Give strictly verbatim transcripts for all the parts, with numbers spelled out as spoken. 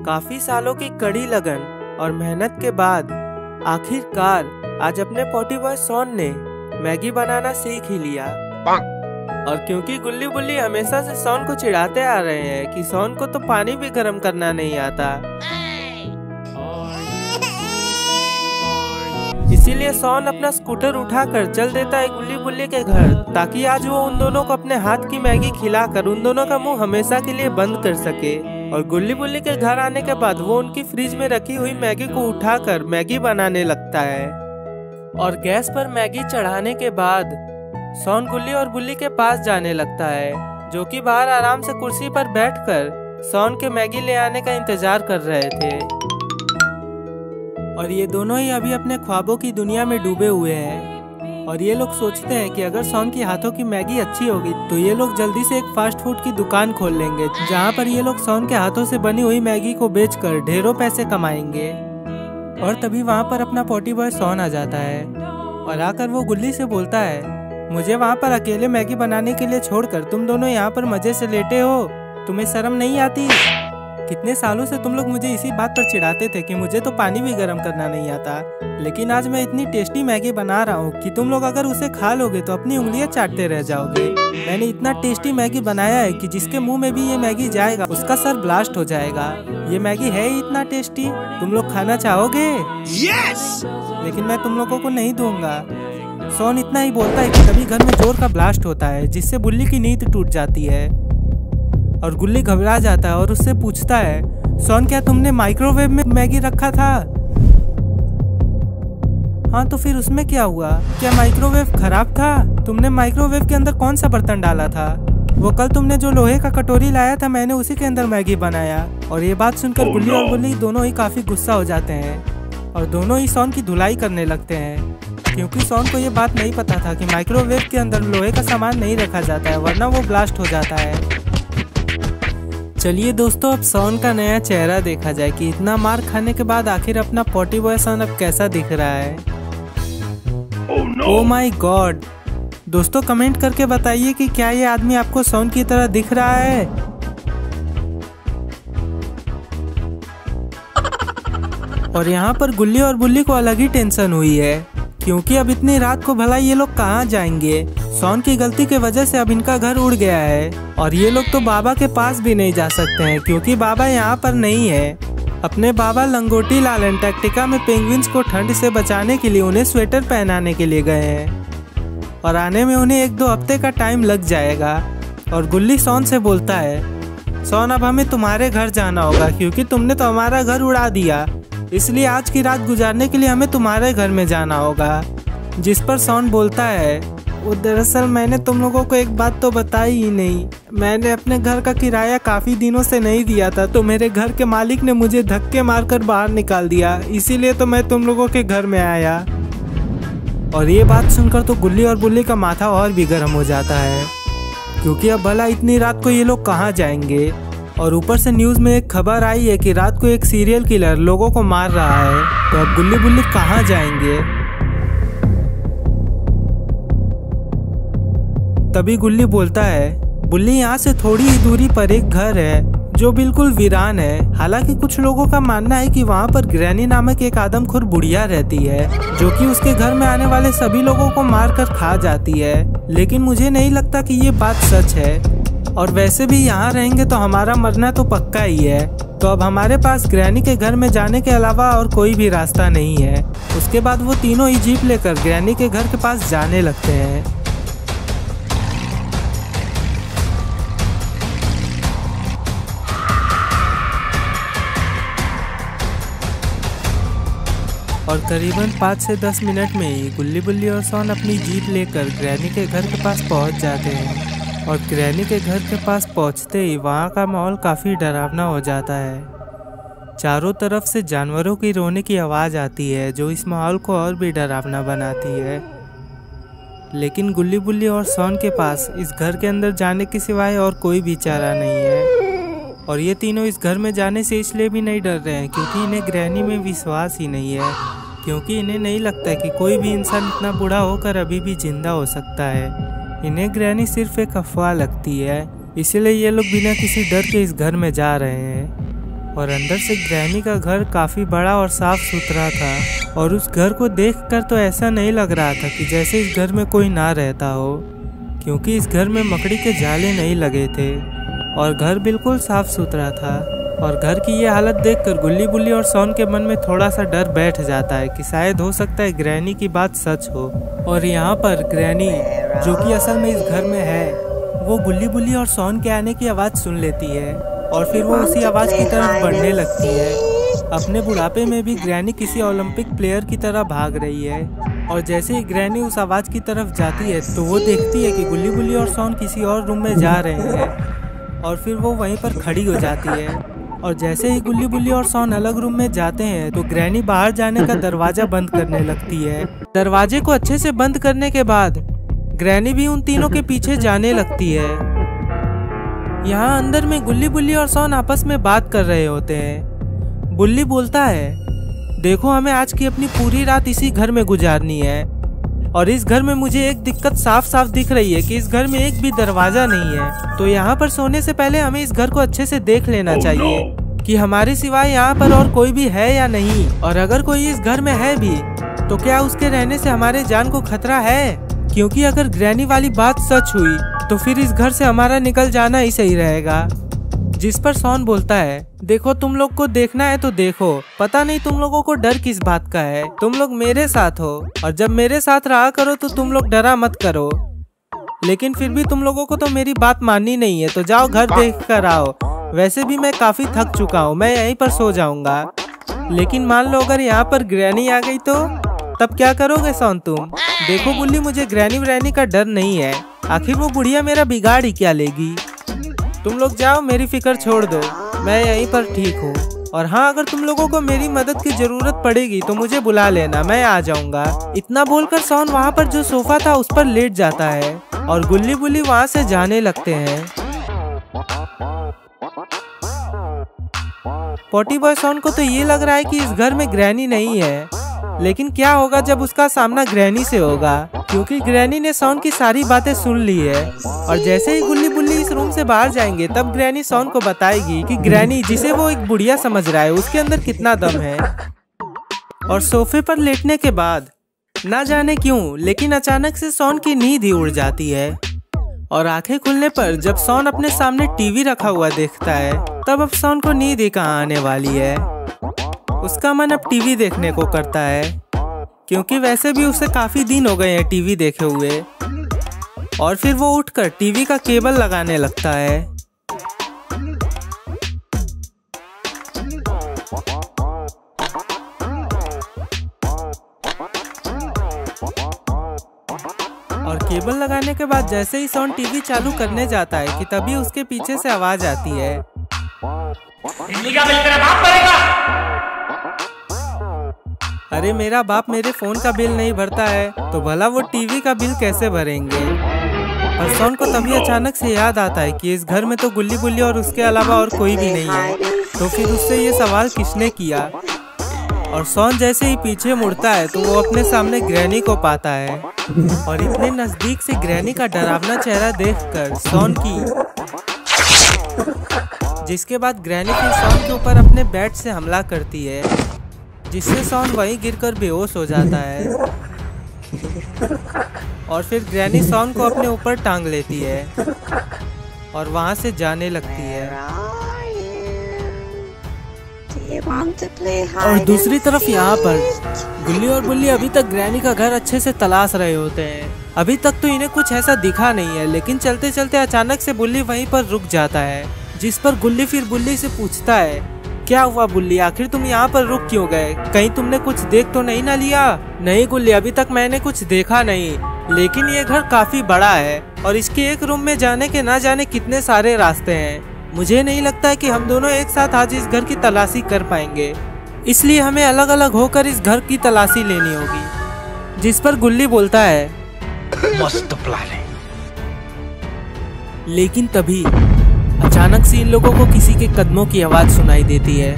काफी सालों की कड़ी लगन और मेहनत के बाद आखिरकार आज अपने पोटी बॉय सोन ने मैगी बनाना सीख ही लिया। और क्योंकि गुल्ली बुल्ली हमेशा से सोन को चिढ़ाते आ रहे हैं कि सोन को तो पानी भी गर्म करना नहीं आता, इसीलिए सोन अपना स्कूटर उठाकर चल देता है गुल्ली बुल्ली के घर, ताकि आज वो उन दोनों को अपने हाथ की मैगी खिलाकर उन दोनों का मुंह हमेशा के लिए बंद कर सके। और गुल्ली बुल्ली के घर आने के बाद वो उनकी फ्रिज में रखी हुई मैगी को उठाकर मैगी बनाने लगता है। और गैस पर मैगी चढ़ाने के बाद सोन गुल्ली और बुल्ली के पास जाने लगता है, जो कि बाहर आराम से कुर्सी पर बैठकर सोन के मैगी ले आने का इंतजार कर रहे थे। और ये दोनों ही अभी अपने ख्वाबों की दुनिया में डूबे हुए हैं। और ये लोग सोचते हैं कि अगर सोन के हाथों की मैगी अच्छी होगी तो ये लोग जल्दी से एक फास्ट फूड की दुकान खोल लेंगे, जहाँ पर ये लोग सोन के हाथों से बनी हुई मैगी को बेचकर ढेरों पैसे कमाएंगे। और तभी वहाँ पर अपना पोटी बॉय सोन आ जाता है और आकर वो गुल्ली से बोलता है, मुझे वहाँ पर अकेले मैगी बनाने के लिए छोड़कर तुम दोनों यहाँ पर मजे से लेटे हो, तुम्हें शर्म नहीं आती? कितने सालों से तुम लोग मुझे इसी बात पर चिढ़ाते थे कि मुझे तो पानी भी गर्म करना नहीं आता, लेकिन आज मैं इतनी टेस्टी मैगी बना रहा हूँ कि तुम लोग अगर उसे खा लोगे तो अपनी उंगलियाँ चाटते रह जाओगे। मैंने इतना टेस्टी मैगी बनाया है कि जिसके मुँह में भी ये मैगी जाएगा उसका सर ब्लास्ट हो जाएगा। ये मैगी है ही इतना टेस्टी, तुम लोग खाना चाहोगे? लेकिन मैं तुम लोगों को नहीं दूंगा। सोन इतना ही बोलता है कि तभी घर में जोर का ब्लास्ट होता है, जिससे बुल्ली की नींद टूट जाती है। और गुल्ली घबरा जाता है और उससे पूछता है, सोन क्या तुमने माइक्रोवेव में मैगी रखा था? हाँ, तो फिर उसमें क्या हुआ? क्या माइक्रोवेव खराब था? तुमने माइक्रोवेव के अंदर कौन सा बर्तन डाला था? वो कल तुमने जो लोहे का कटोरी लाया था मैंने उसी के अंदर मैगी बनाया। और ये बात सुनकर गुल्ली और बुल्ली दोनों ही काफी गुस्सा हो जाते हैं और दोनों ही सोन की धुलाई करने लगते हैं, क्योंकि सोन को ये बात नहीं पता था कि माइक्रोवेव के अंदर लोहे का सामान नहीं रखा जाता है, वरना वो ब्लास्ट हो जाता है। चलिए दोस्तों, अब सोन का नया चेहरा देखा जाए कि इतना मार खाने के बाद आखिर अपना पोटी बॉय सोन अब कैसा दिख रहा है। ओह माय गॉड दोस्तों, कमेंट करके बताइए कि क्या ये आदमी आपको सोन की तरह दिख रहा है? और यहाँ पर गुल्ली और बुल्ली को अलग ही टेंशन हुई है, क्योंकि अब इतनी रात को भला ये लोग कहाँ जाएंगे। सोन की गलती के वजह से अब इनका घर उड़ गया है और ये लोग तो बाबा के पास भी नहीं जा सकते हैं, क्योंकि बाबा यहाँ पर नहीं है। अपने बाबा लंगोटी लाल एंटार्क्टिका में पेंगुइन्स को ठंड से बचाने के लिए उन्हें स्वेटर पहनाने के लिए गए हैं और आने में उन्हें एक दो हफ्ते का टाइम लग जाएगा। और गुल्ली सोन से बोलता है, सोन अब हमें तुम्हारे घर जाना होगा, क्योंकि तुमने तो हमारा घर उड़ा दिया, इसलिए आज की रात गुजारने के लिए हमें तुम्हारे घर में जाना होगा। जिस पर सोन बोलता है, वो दरअसल मैंने तुम लोगों को एक बात तो बताई ही नहीं, मैंने अपने घर का किराया काफ़ी दिनों से नहीं दिया था, तो मेरे घर के मालिक ने मुझे धक्के मारकर बाहर निकाल दिया, इसीलिए तो मैं तुम लोगों के घर में आया। और ये बात सुनकर तो गुल्ली और बुल्ली का माथा और भी गर्म हो जाता है, क्योंकि अब भला इतनी रात को ये लोग कहाँ जाएंगे। और ऊपर से न्यूज़ में एक खबर आई है कि रात को एक सीरियल किलर लोगों को मार रहा है, तो अब गुल्ली बुल्ली कहाँ जाएंगे? तभी गुल्ली बोलता है, बुल्ली यहाँ से थोड़ी ही दूरी पर एक घर है जो बिल्कुल वीरान है। हालांकि कुछ लोगों का मानना है कि वहाँ पर ग्रैनी नामक एक आदमखोर बुढ़िया रहती है, जो कि उसके घर में आने वाले सभी लोगों को मार कर खा जाती है, लेकिन मुझे नहीं लगता कि ये बात सच है। और वैसे भी यहाँ रहेंगे तो हमारा मरना तो पक्का ही है, तो अब हमारे पास ग्रैनी के घर में जाने के अलावा और कोई भी रास्ता नहीं है। उसके बाद वो तीनों ही जीप लेकर ग्रैनी के घर के पास जाने लगते हैं। और करीबन पाँच से दस मिनट में ही गुल्ली बुल्ली और सोन अपनी जीप लेकर ग्रैनी के घर के पास पहुँच जाते हैं। और ग्रैनी के घर के पास पहुंचते ही वहां का माहौल काफ़ी डरावना हो जाता है। चारों तरफ से जानवरों की रोने की आवाज़ आती है, जो इस माहौल को और भी डरावना बनाती है। लेकिन गुल्ली बुल्ली और सोन के पास इस घर के अंदर जाने के सिवाय और कोई भी चारा नहीं है। और ये तीनों इस घर में जाने से इसलिए भी नहीं डर रहे हैं, क्योंकि इन्हें ग्रैनी में विश्वास ही नहीं है, क्योंकि इन्हें नहीं लगता कि कोई भी इंसान इतना बूढ़ा होकर अभी भी जिंदा हो सकता है। इन्हें ग्रैनी सिर्फ एक अफवाह लगती है, इसीलिए ये लोग बिना किसी डर के इस घर में जा रहे हैं। और अंदर से ग्रैनी का घर काफ़ी बड़ा और साफ सुथरा था और उस घर को देखकर तो ऐसा नहीं लग रहा था कि जैसे इस घर में कोई ना रहता हो, क्योंकि इस घर में मकड़ी के जाले नहीं लगे थे और घर बिल्कुल साफ सुथरा था। और घर की ये हालत देखकर गुल्ली बुल्ली और सोन के मन में थोड़ा सा डर बैठ जाता है कि शायद हो सकता है ग्रैनी की बात सच हो। और यहाँ पर ग्रैनी, जो कि असल में इस घर में है, वो गुल्ली बुल्ली और सोन के आने की आवाज़ सुन लेती है और फिर वो उसी आवाज़ की तरफ बढ़ने लगती है। अपने बुढ़ापे में भी ग्रैनी किसी ओलंपिक प्लेयर की तरह भाग रही है और जैसे ही ग्रैनी उस आवाज़ की तरफ जाती है तो वो देखती है कि गुल्ली बुल्ली और सोन किसी और रूम में जा रहे हैं और फिर वो वहीं पर खड़ी हो जाती है। और जैसे ही गुल्ली बुल्ली और सोन अलग रूम में जाते हैं तो ग्रैनी बाहर जाने का दरवाज़ा बंद करने लगती है। दरवाजे को अच्छे से बंद करने के बाद ग्रैनी भी उन तीनों के पीछे जाने लगती है। यहाँ अंदर में गुल्ली बुल्ली और सोन आपस में बात कर रहे होते हैं। बुल्ली बोलता है, देखो हमें आज की अपनी पूरी रात इसी घर में गुजारनी है और इस घर में मुझे एक दिक्कत साफ साफ दिख रही है कि इस घर में एक भी दरवाज़ा नहीं है, तो यहाँ पर सोने से पहले हमें इस घर को अच्छे से देख लेना चाहिए कि हमारे सिवाय यहाँ पर और कोई भी है या नहीं, और अगर कोई इस घर में है भी तो क्या उसके रहने से हमारे जान को खतरा है, क्योंकि अगर ग्रैनी वाली बात सच हुई तो फिर इस घर से हमारा निकल जाना ही सही रहेगा। जिस पर सोन बोलता है, देखो तुम लोग को देखना है तो देखो, पता नहीं तुम लोगों को डर किस बात का है, तुम लोग मेरे साथ हो और जब मेरे साथ रहा करो तो तुम लोग डरा मत करो, लेकिन फिर भी तुम लोगों को तो मेरी बात माननी नहीं है, तो जाओ घर देख कर आओ, वैसे भी मैं काफी थक चुका हूँ, मैं यहीं पर सो जाऊंगा। लेकिन मान लो अगर यहाँ पर ग्रैनी आ गई तो तब क्या करोगे सोन तुम? देखो गुल्ली, मुझे ग्रैनी व्रैनी का डर नहीं है, आखिर वो बुढ़िया मेरा बिगाड़ ही क्या लेगी, तुम लोग जाओ मेरी फिक्र छोड़ दो, मैं यहीं पर ठीक हूँ, और हाँ अगर तुम लोगों को मेरी मदद की ज़रूरत पड़ेगी तो मुझे बुला लेना, मैं आ जाऊँगा। इतना बोलकर सोन वहाँ पर जो सोफ़ा था उस पर लेट जाता है और गुल्ली बुल्ली वहाँ से जाने लगते हैं। पोटी बॉय सोन को तो ये लग रहा है कि इस घर में ग्रैनी नहीं है, लेकिन क्या होगा जब उसका सामना ग्रैनी से होगा, क्योंकि ग्रैनी ने सोन की सारी बातें सुन ली है। और जैसे ही गुल्ली बुल्ली इस रूम से बाहर जाएंगे तब ग्रैनी सोन को बताएगी कि ग्रैनी, जिसे वो एक बुढ़िया समझ रहा है, उसके अंदर कितना दम है। और सोफे पर लेटने के बाद ना जाने क्यों लेकिन अचानक से सोन की नींद ही उड़ जाती है और आंखें खुलने पर जब सोन अपने सामने टीवी रखा हुआ देखता है तब अब सोन को नींद ही कहाँ आने वाली है। उसका मन अब टीवी देखने को करता है, क्योंकि वैसे भी उसे काफ़ी दिन हो गए हैं टीवी देखे हुए। और फिर वो उठकर टीवी का केबल लगाने लगता है। और केबल लगाने के बाद जैसे ही सोन टीवी चालू करने जाता है कि तभी उसके पीछे से आवाज आती है, बिजली का बिल तेरा बाप भरेगा। अरे मेरा बाप मेरे फोन का बिल नहीं भरता है तो भला वो टीवी का बिल कैसे भरेंगे। और सोन को तभी अचानक से याद आता है कि इस घर में तो गुल्ली बुल्ली और उसके अलावा और कोई भी नहीं है, तो फिर उससे ये सवाल किसने किया। और सोन जैसे ही पीछे मुड़ता है तो वो अपने सामने ग्रैनी को पाता है और इतने नजदीक से ग्रैनी का डरावना चेहरा देखकर सोन की, जिसके बाद ग्रैनी फिर सोन के ऊपर अपने बैट से हमला करती है, जिससे सोन वहीं गिरकर बेहोश हो जाता है। और फिर ग्रैनी सोन को अपने ऊपर टांग लेती है और वहां से जाने लगती है। और दूसरी तरफ यहाँ पर गुल्ली और बुल्ली अभी तक ग्रैनी का घर अच्छे से तलाश रहे होते हैं। अभी तक तो इन्हें कुछ ऐसा दिखा नहीं है, लेकिन चलते चलते अचानक से बुल्ली वहीं पर रुक जाता है, जिस पर गुल्ली फिर बुल्ली से पूछता है, क्या हुआ बुल्ली, आखिर तुम यहाँ पर रुक क्यों गए, कहीं तुमने कुछ देख तो नहीं ना लिया? नहीं गुल्ली, अभी तक मैंने कुछ देखा नहीं, लेकिन ये घर काफी बड़ा है और इसके एक रूम में जाने के ना जाने कितने सारे रास्ते हैं, मुझे नहीं लगता है कि हम दोनों एक साथ आज इस घर की तलाशी कर पाएंगे, इसलिए हमें अलग अलग होकर इस घर की तलाशी लेनी होगी। जिस पर गुल्ली बोलता है, मस्त प्लान है। लेकिन तभी अचानक से इन लोगों को किसी के कदमों की आवाज सुनाई देती है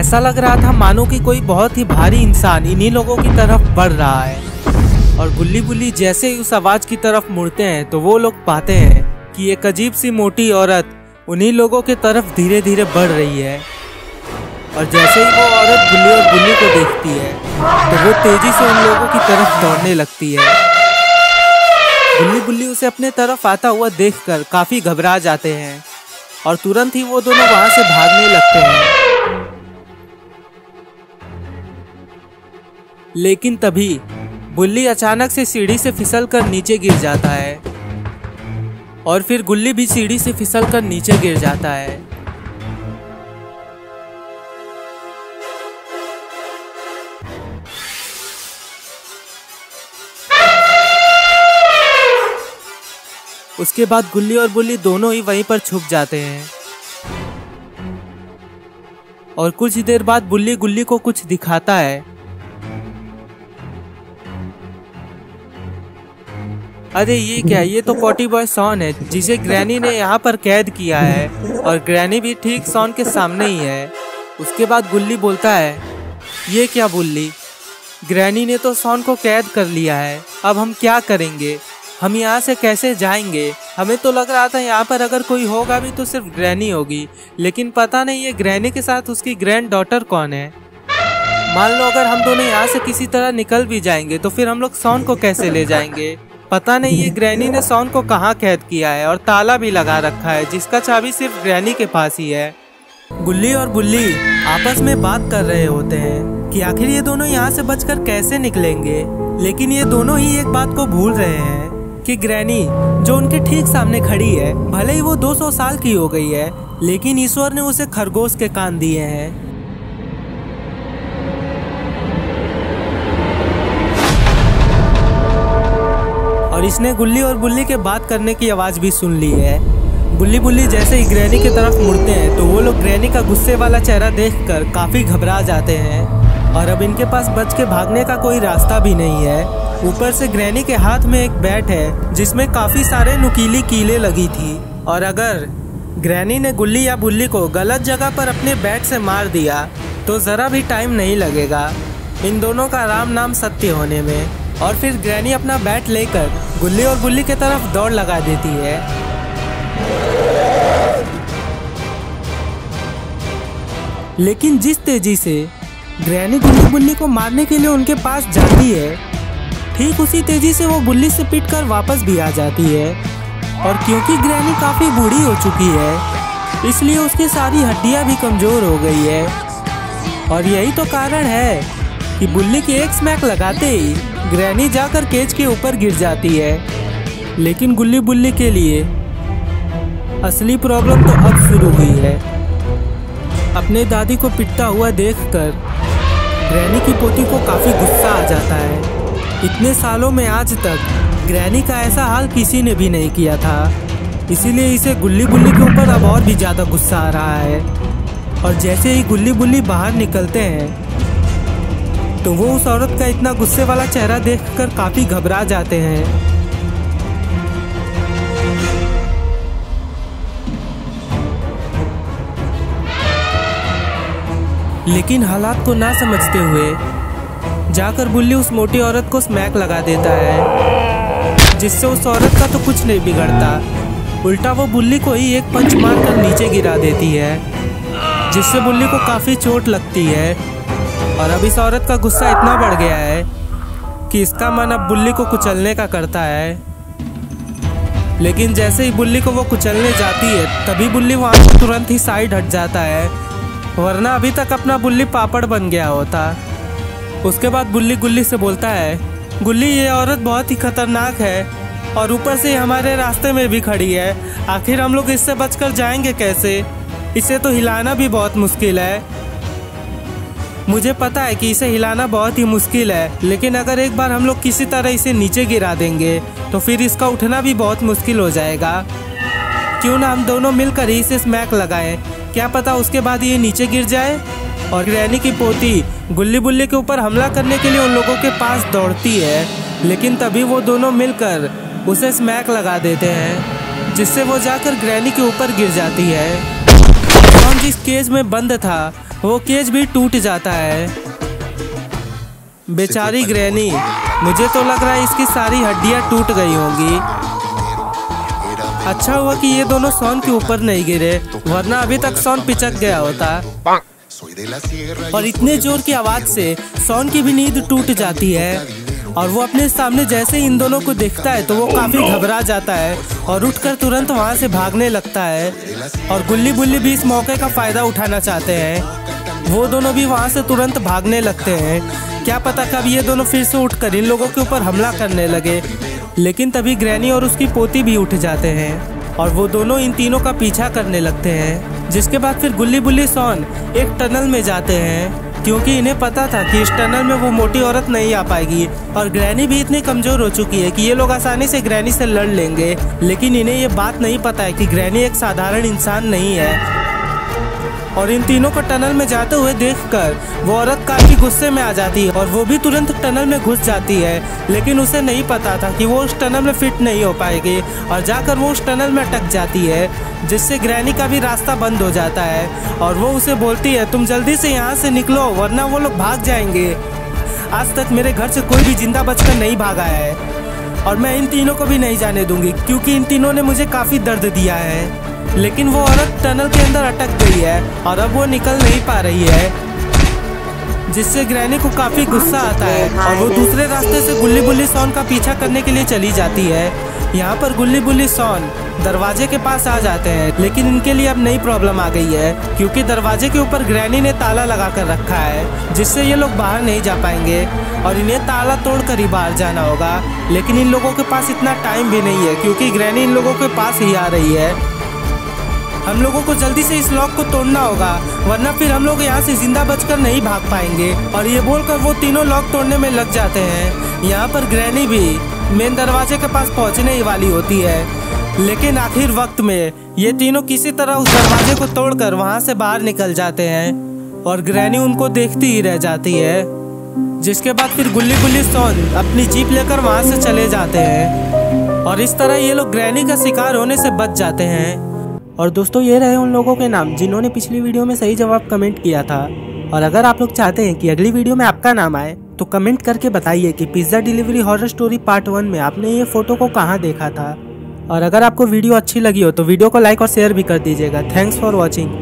ऐसा लग रहा था मानो कि कोई बहुत ही भारी इंसान इन्हीं लोगों की तरफ बढ़ रहा है। और गुल्ली बुल्ली जैसे ही उस आवाज की तरफ मुड़ते हैं तो वो लोग पाते हैं कि एक अजीब सी मोटी औरत उन्हीं लोगों की तरफ धीरे धीरे बढ़ रही है। और जैसे ही वो औरत गुल्ली और गुल्ली को देखती है तो वो तेजी से उन लोगों की तरफ दौड़ने लगती है। गुल्ली बुल्ली उसे अपने तरफ आता हुआ देखकर काफी घबरा जाते हैं और तुरंत ही वो दोनों वहां से भागने लगते हैं। लेकिन तभी गुल्ली अचानक से सीढ़ी से फिसलकर नीचे गिर जाता है और फिर गुल्ली भी सीढ़ी से फिसलकर नीचे गिर जाता है। उसके बाद गुल्ली और बुल्ली दोनों ही वहीं पर छुप जाते हैं और कुछ देर बाद बुल्ली गुल्ली को कुछ दिखाता है। अरे ये क्या, ये तो पॉटी बॉय सॉन है जिसे ग्रैनी ने यहाँ पर कैद किया है और ग्रैनी भी ठीक सॉन के सामने ही है। उसके बाद गुल्ली बोलता है, ये क्या बुल्ली, ग्रैनी ने तो सॉन को कैद कर लिया है, अब हम क्या करेंगे, हम यहाँ से कैसे जाएंगे, हमें तो लग रहा था यहाँ पर अगर कोई होगा भी तो सिर्फ ग्रैनी होगी, लेकिन पता नहीं ये ग्रैनी के साथ उसकी ग्रैंड डॉटर कौन है। मान लो अगर हम दोनों यहाँ से किसी तरह निकल भी जाएंगे तो फिर हम लोग सॉन को कैसे ले जाएंगे, पता नहीं ये ग्रैनी ने सॉन को कहाँ कैद किया है और ताला भी लगा रखा है जिसका चाबी सिर्फ ग्रैनी के पास ही है। गुल्ली और बुल्ली आपस में बात कर रहे होते हैं कि आखिर ये दोनों यहाँ से बचकर कैसे निकलेंगे, लेकिन ये दोनों ही एक बात को भूल रहे हैं कि ग्रैनी जो उनके ठीक सामने खड़ी है, भले ही वो दो सौ साल की हो गई है, लेकिन ईश्वर ने उसे खरगोश के कान दिए हैं। और इसने गुल्ली और बुल्ली के बात करने की आवाज भी सुन ली है। गुल्ली बुल्ली जैसे ही ग्रैनी की तरफ मुड़ते हैं तो वो लोग ग्रैनी का गुस्से वाला चेहरा देखकर काफी घबरा जाते हैं और अब इनके पास बच के भागने का कोई रास्ता भी नहीं है। ऊपर से ग्रैनी के हाथ में एक बैट है जिसमें काफी सारे नुकीली कीले लगी थी और अगर ग्रैनी ने गुल्ली या बुल्ली को गलत जगह पर अपने बैट से मार दिया तो जरा भी टाइम नहीं लगेगा इन दोनों का राम नाम सत्य होने में। और फिर ग्रैनी अपना बैट लेकर गुल्ली और बुल्ली के तरफ दौड़ लगा देती है। लेकिन जिस तेजी से ग्रैनी गुल्ली बुल्ली को मारने के लिए उनके पास जाती है, ठीक उसी तेजी से वो बुल्ली से पिट कर वापस भी आ जाती है। और क्योंकि ग्रैनी काफ़ी बूढ़ी हो चुकी है इसलिए उसकी सारी हड्डियां भी कमज़ोर हो गई है और यही तो कारण है कि बुल्ली की एक स्मैक लगाते ही ग्रैनी जाकर केज के ऊपर गिर जाती है। लेकिन गुल्ली बुल्ली के लिए असली प्रॉब्लम तो अब शुरू हुई है। अपने दादी को पिटता हुआ देखकर ग्रैनी की पोती को काफ़ी गुस्सा आ जाता है। इतने सालों में आज तक ग्रैनी का ऐसा हाल किसी ने भी नहीं किया था, इसीलिए इसे गुल्ली बुल्ली के ऊपर अब और भी ज़्यादा गुस्सा आ रहा है। और जैसे ही गुल्ली बुल्ली बाहर निकलते हैं तो वो उस औरत का इतना गुस्से वाला चेहरा देखकर काफ़ी घबरा जाते हैं। लेकिन हालात को ना समझते हुए जाकर बुल्ली उस मोटी औरत को स्मैक लगा देता है जिससे उस औरत का तो कुछ नहीं बिगड़ता, उल्टा वो बुल्ली को ही एक पंच मार कर नीचे गिरा देती है जिससे बुल्ली को काफ़ी चोट लगती है। और अब इस औरत का गुस्सा इतना बढ़ गया है कि इसका मन अब बुल्ली को कुचलने का करता है। लेकिन जैसे ही बुल्ली को वो कुचलने जाती है तभी बुल्ली वहाँ से तुरंत ही साइड हट जाता है, वरना अभी तक अपना बुल्ली पापड़ बन गया होता। उसके बाद बुल्ली गुल्ली से बोलता है, गुल्ली ये औरत बहुत ही खतरनाक है और ऊपर से हमारे रास्ते में भी खड़ी है, आखिर हम लोग इससे बचकर जाएंगे कैसे, इसे तो हिलाना भी बहुत मुश्किल है। मुझे पता है कि इसे हिलाना बहुत ही मुश्किल है, लेकिन अगर एक बार हम लोग किसी तरह इसे नीचे गिरा देंगे तो फिर इसका उठना भी बहुत मुश्किल हो जाएगा। क्यों ना हम दोनों मिलकर ही इसे स्मैक लगाएं, क्या पता उसके बाद ये नीचे गिर जाए। और ग्रैनी की पोती गुल्ली बुल्ली के ऊपर हमला करने के लिए उन लोगों के पास दौड़ती है, लेकिन तभी वो दोनों मिलकर उसे स्मैक लगा देते हैं जिससे वो जाकर ग्रैनी के ऊपर गिर जाती है। सॉन जिस केज में बंद था वो केज भी टूट जाता है। बेचारी ग्रैनी, मुझे तो लग रहा है इसकी सारी हड्डियाँ टूट गई होंगी। अच्छा हुआ कि ये दोनों सोन के ऊपर नहीं गिरे, वरना अभी तक सोन पिचक गया होता। और इतने जोर की आवाज से सोन की भी नींद टूट जाती है और वो अपने सामने जैसे इन दोनों को देखता है तो वो काफी घबरा जाता है और उठकर तुरंत वहाँ से भागने लगता है। और गुल्ली बुल्ली भी इस मौके का फायदा उठाना चाहते हैं, वो दोनों भी वहाँ से तुरंत भागने लगते हैं। क्या पता कब ये दोनों फिर से उठकर इन लोगों के ऊपर हमला करने लगे, लेकिन तभी ग्रैनी और उसकी पोती भी उठ जाते हैं और वो दोनों इन तीनों का पीछा करने लगते हैं। जिसके बाद फिर गुल्ली बुल्ली सोन एक टनल में जाते हैं क्योंकि इन्हें पता था कि इस टनल में वो मोटी औरत नहीं आ पाएगी और ग्रैनी भी इतनी कमजोर हो चुकी है कि ये लोग आसानी से ग्रैनी से लड़ लेंगे। लेकिन इन्हें ये बात नहीं पता है कि ग्रैनी एक साधारण इंसान नहीं है। और इन तीनों को टनल में जाते हुए देखकर वो औरत काफी गुस्से में आ जाती है और वो भी तुरंत टनल में घुस जाती है, लेकिन उसे नहीं पता था कि वो उस टनल में फिट नहीं हो पाएगी और जाकर वो उस टनल में अटक जाती है, जिससे ग्रैनी का भी रास्ता बंद हो जाता है। और वो उसे बोलती है तुम जल्दी से यहाँ से निकलो वरना वो लोग भाग जाएंगे, आज तक मेरे घर से कोई भी जिंदा बचकर नहीं भागा है और मैं इन तीनों को भी नहीं जाने दूंगी क्योंकि इन तीनों ने मुझे काफी दर्द दिया है। लेकिन वो औरत टनल के अंदर अटक गई है और अब वो निकल नहीं पा रही है, जिससे ग्रैनी को काफी गुस्सा आता है और वो दूसरे रास्ते से गुल्ली बुल्ली सोन का पीछा करने के लिए चली जाती है। यहाँ पर गुल्ली बुल्ली सोन दरवाजे के पास आ जाते हैं, लेकिन इनके लिए अब नई प्रॉब्लम आ गई है क्योंकि दरवाजे के ऊपर ग्रैनी ने ताला लगा कर रखा है, जिससे ये लोग बाहर नहीं जा पाएंगे और इन्हें ताला तोड़कर ही बाहर जाना होगा। लेकिन इन लोगों के पास इतना टाइम भी नहीं है क्योंकि ग्रैनी इन लोगों के पास ही आ रही है। हम लोगों को जल्दी से इस लॉक को तोड़ना होगा वरना फिर हम लोग यहाँ से जिंदा बचकर नहीं भाग पाएंगे। और ये बोलकर वो तीनों लॉक तोड़ने में लग जाते हैं। यहाँ पर ग्रैनी भी मेन दरवाजे के पास पहुँचने ही वाली होती है, लेकिन आखिर वक्त में ये तीनों किसी तरह उस दरवाजे को तोड़कर वहाँ से बाहर निकल जाते हैं और ग्रैनी उनको देखती ही रह जाती है। जिसके बाद फिर गुल्ली गुल्ली सोन अपनी जीप लेकर वहाँ से चले जाते हैं और इस तरह ये लोग ग्रैनी का शिकार होने से बच जाते हैं। और दोस्तों ये रहे उन लोगों के नाम जिन्होंने पिछली वीडियो में सही जवाब कमेंट किया था। और अगर आप लोग चाहते हैं कि अगली वीडियो में आपका नाम आए तो कमेंट करके बताइए कि pizza delivery horror story part one में आपने ये फोटो को कहाँ देखा था। और अगर आपको वीडियो अच्छी लगी हो तो वीडियो को लाइक और शेयर भी कर दीजिएगा। Thanks for watching.